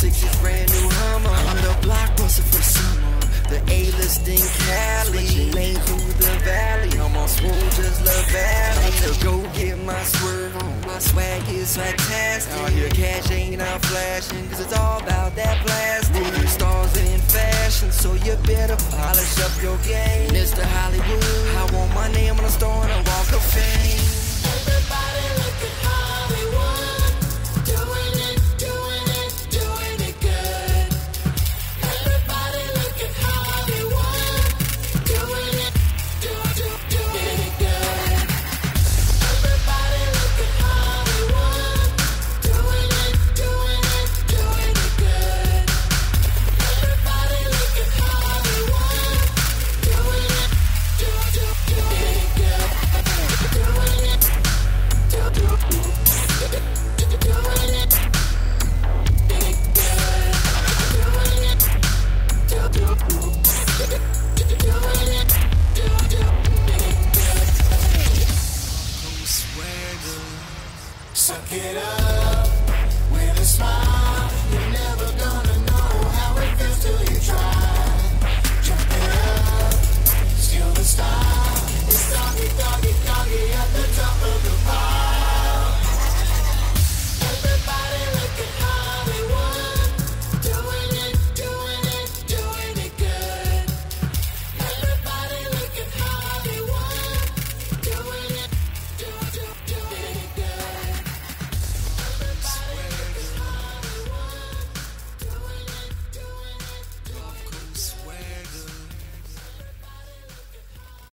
6 is brand new Hummer. I'm the block buster for summer. The A-list in Cali, switching lanes through the valley. I'm on smooth just love valley. So go get my swerve on. My swag is fantastic. All your cash ain't out flashing, cause it's all about that plastic. Moving stars in fashion, so you better polish up your game. Mr. Hollywood, I want my name on a star and a walk of fame. Everybody look at Hollywood, doing it, doing it, doing it good. Everybody look at Hollywood, doing it, doing it good. Everybody look at Hollywood, doing it, doing it, doing it good. Everybody look at Hollywood, doing it, doing it good, doing it. Suck it up.